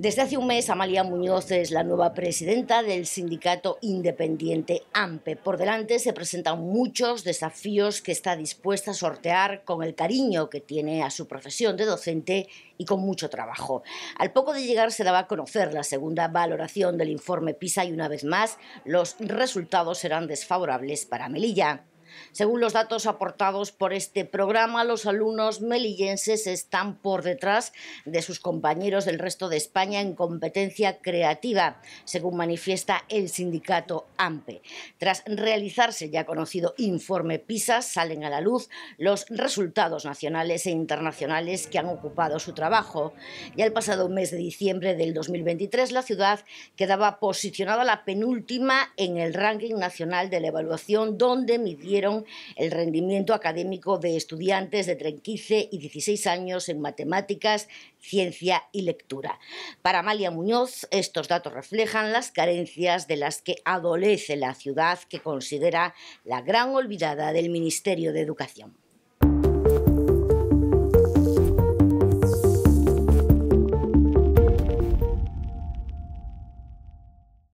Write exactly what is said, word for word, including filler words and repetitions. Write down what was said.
Desde hace un mes, Amalia Muñoz es la nueva presidenta del sindicato independiente ANPE. Por delante se presentan muchos desafíos que está dispuesta a sortear con el cariño que tiene a su profesión de docente y con mucho trabajo. Al poco de llegar se daba a conocer la segunda valoración del informe PISA y una vez más los resultados serán desfavorables para Melilla. Según los datos aportados por este programa, los alumnos melillenses están por detrás de sus compañeros del resto de España en competencia creativa, según manifiesta el sindicato ANPE. Tras realizarse ya conocido informe PISA, salen a la luz los resultados nacionales e internacionales que han ocupado su trabajo. Ya el pasado mes de diciembre del dos mil veintitrés, la ciudad quedaba posicionada la penúltima en el ranking nacional de la evaluación, donde midieron el rendimiento académico de estudiantes de entre quince y dieciséis años en matemáticas, ciencia y lectura. Para Amalia Muñoz, estos datos reflejan las carencias de las que adolece la ciudad, que considera la gran olvidada del Ministerio de Educación.